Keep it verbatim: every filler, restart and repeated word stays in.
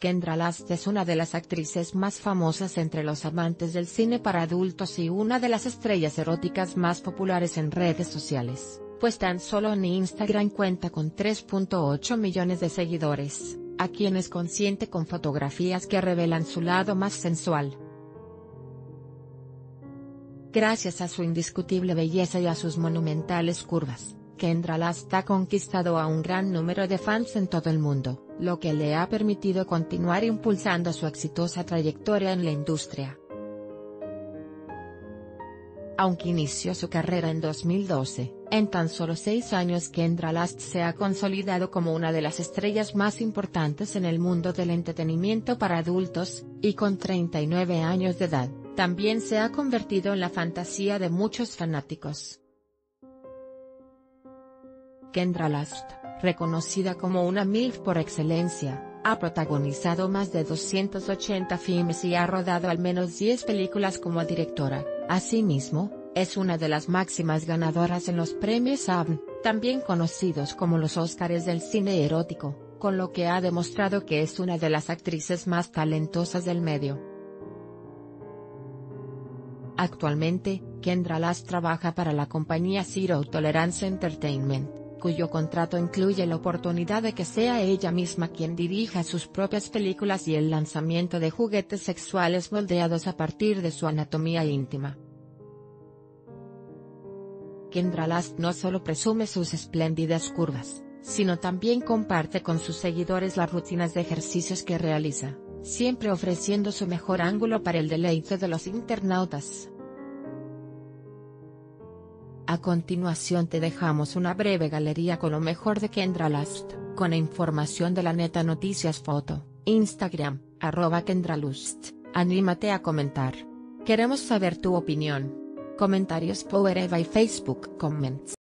Kendra Lust es una de las actrices más famosas entre los amantes del cine para adultos y una de las estrellas eróticas más populares en redes sociales, pues tan solo en Instagram cuenta con tres punto ocho millones de seguidores, a quienes consiente con fotografías que revelan su lado más sensual. Gracias a su indiscutible belleza y a sus monumentales curvas, Kendra Lust ha conquistado a un gran número de fans en todo el mundo, lo que le ha permitido continuar impulsando su exitosa trayectoria en la industria. Aunque inició su carrera en dos mil doce, en tan solo seis años Kendra Lust se ha consolidado como una de las estrellas más importantes en el mundo del entretenimiento para adultos, y con treinta y nueve años de edad, también se ha convertido en la fantasía de muchos fanáticos. Kendra Lust, reconocida como una MILF por excelencia, ha protagonizado más de doscientos ochenta filmes y ha rodado al menos diez películas como directora. Asimismo, es una de las máximas ganadoras en los premios A V N, también conocidos como los Óscars del cine erótico, con lo que ha demostrado que es una de las actrices más talentosas del medio. Actualmente, Kendra Lust trabaja para la compañía Zero Tolerance Entertainment, cuyo contrato incluye la oportunidad de que sea ella misma quien dirija sus propias películas y el lanzamiento de juguetes sexuales moldeados a partir de su anatomía íntima. Kendra Lust no solo presume sus espléndidas curvas, sino también comparte con sus seguidores las rutinas de ejercicios que realiza, siempre ofreciendo su mejor ángulo para el deleite de los internautas. A continuación te dejamos una breve galería con lo mejor de Kendra Lust, con información de La Neta Noticias. Foto, Instagram, arroba Kendra Lust. Anímate a comentar. Queremos saber tu opinión. Comentarios por Eva y Facebook Comments.